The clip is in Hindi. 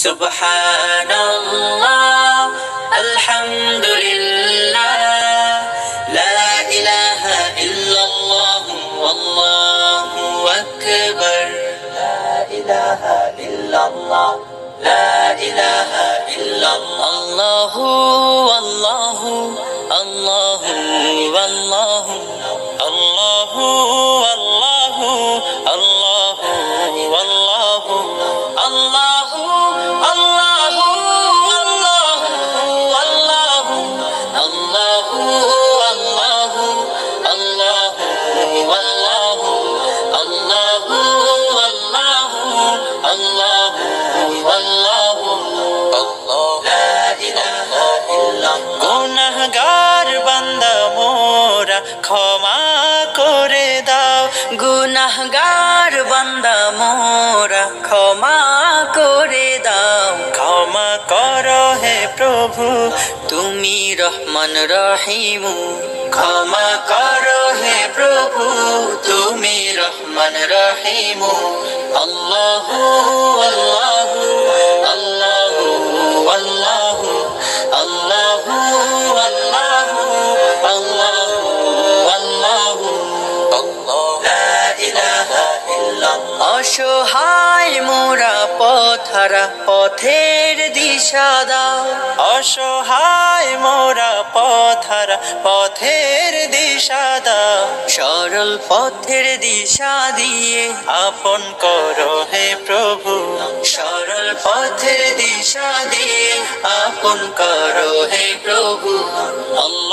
Subhanallah, Alhamdulillah, La ilaha illallah, Wallahu akbar. La ilaha illallah, La ilaha illallah, Allahu Allahu Allahu Allahu Allahu. गुनाहगार बंदा मोरा क्षमा करे दाओ, गुनाहगार बंदा मोरा क्षमा करे दाओ, क्षमा करो हे प्रभु तुमी रहमान रहीम, क्षमा करो हे प्रभु तुमी रहमान रहीम। अल्लाहु अल्लाहु अल्लाहु अल्लाहु अल्लाहु অসহায় মোরা পথহারা পথের দিশা দাও, অসহায় মোরা পথহারা পথের দিশা দাও, সরল পথের দিশা দিয়ে আপন করো হে প্রভু, সরল পথের দিশা দিয়ে আপন করো হে প্রভু।